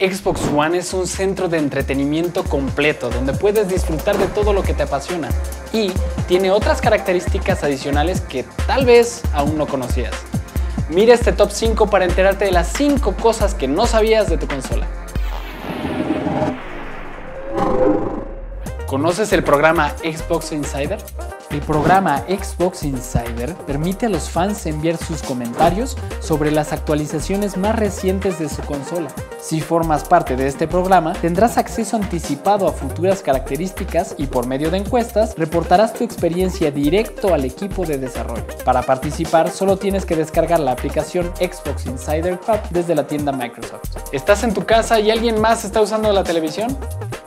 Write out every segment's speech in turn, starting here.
Xbox One es un centro de entretenimiento completo donde puedes disfrutar de todo lo que te apasiona y tiene otras características adicionales que tal vez aún no conocías. Mira este top 5 para enterarte de las 5 cosas que no sabías de tu consola. ¿Conoces el programa Xbox Insider? El programa Xbox Insider permite a los fans enviar sus comentarios sobre las actualizaciones más recientes de su consola. Si formas parte de este programa, tendrás acceso anticipado a futuras características y por medio de encuestas reportarás tu experiencia directo al equipo de desarrollo. Para participar, solo tienes que descargar la aplicación Xbox Insider Hub desde la tienda Microsoft. ¿Estás en tu casa y alguien más está usando la televisión?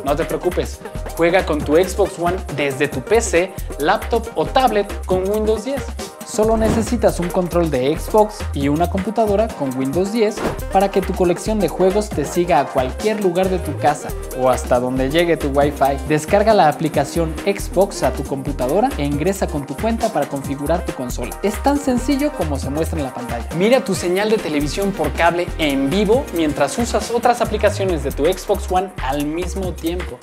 No te preocupes, juega con tu Xbox One desde tu PC, laptop o tablet con Windows 10. Solo necesitas un control de Xbox y una computadora con Windows 10 para que tu colección de juegos te siga a cualquier lugar de tu casa o hasta donde llegue tu Wi-Fi. Descarga la aplicación Xbox a tu computadora e ingresa con tu cuenta para configurar tu consola. Es tan sencillo como se muestra en la pantalla. Mira tu señal de televisión por cable en vivo mientras usas otras aplicaciones de tu Xbox One al mismo tiempo.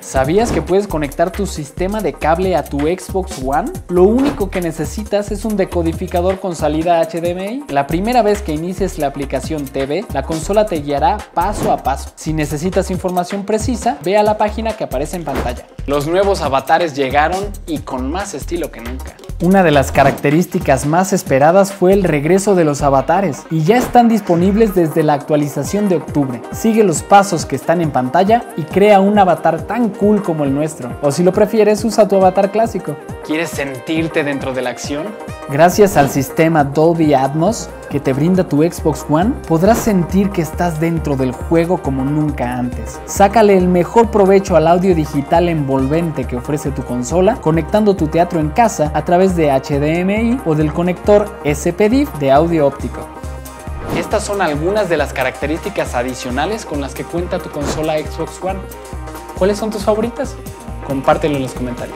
¿Sabías que puedes conectar tu sistema de cable a tu Xbox One? Lo único que necesitas es un decodificador con salida HDMI. La primera vez que inicies la aplicación TV, la consola te guiará paso a paso. Si necesitas información precisa, ve a la página que aparece en pantalla. Los nuevos avatares llegaron y con más estilo que nunca. Una de las características más esperadas fue el regreso de los avatares y ya están disponibles desde la actualización de octubre. Sigue los pasos que están en pantalla y crea un avatar tan cool como el nuestro. O si lo prefieres, usa tu avatar clásico. ¿Quieres sentirte dentro de la acción? Gracias al sistema Dolby Atmos que te brinda tu Xbox One, podrás sentir que estás dentro del juego como nunca antes. Sácale el mejor provecho al audio digital envolvente que ofrece tu consola, conectando tu teatro en casa a través de HDMI o del conector SPDIF de audio óptico. Estas son algunas de las características adicionales con las que cuenta tu consola Xbox One. ¿Cuáles son tus favoritas? Compártelo en los comentarios.